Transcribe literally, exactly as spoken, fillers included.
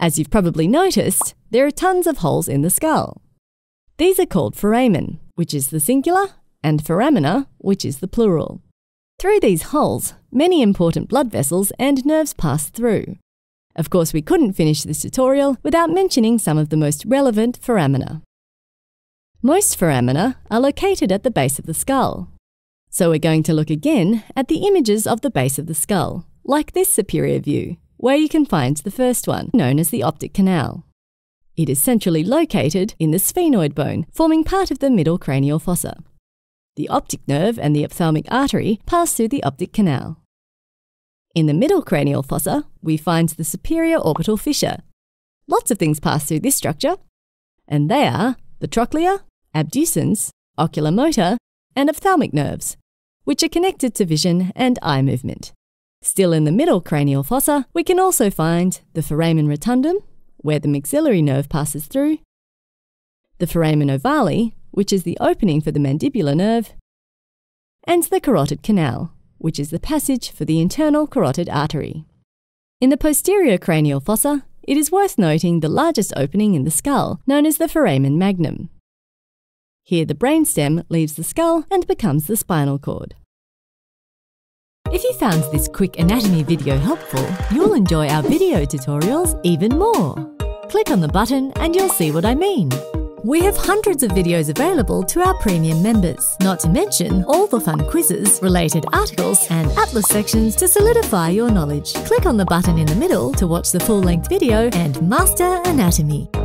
As you've probably noticed, there are tons of holes in the skull. These are called foramen, which is the singular, and foramina, which is the plural. Through these holes, many important blood vessels and nerves pass through. Of course, we couldn't finish this tutorial without mentioning some of the most relevant foramina. Most foramina are located at the base of the skull. So we're going to look again at the images of the base of the skull, like this superior view, where you can find the first one, known as the optic canal. It is centrally located in the sphenoid bone, forming part of the middle cranial fossa. The optic nerve and the ophthalmic artery pass through the optic canal. In the middle cranial fossa, we find the superior orbital fissure. Lots of things pass through this structure, and they are the trochlea, abducens, oculomotor, and ophthalmic nerves, which are connected to vision and eye movement. Still in the middle cranial fossa, we can also find the foramen rotundum, where the maxillary nerve passes through, the foramen ovale, which is the opening for the mandibular nerve, and the carotid canal, which is the passage for the internal carotid artery. In the posterior cranial fossa, it is worth noting the largest opening in the skull, known as the foramen magnum. Here the brainstem leaves the skull and becomes the spinal cord. If you found this quick anatomy video helpful, you'll enjoy our video tutorials even more. Click on the button and you'll see what I mean. We have hundreds of videos available to our premium members, not to mention all the fun quizzes, related articles and atlas sections to solidify your knowledge. Click on the button in the middle to watch the full-length video and master anatomy.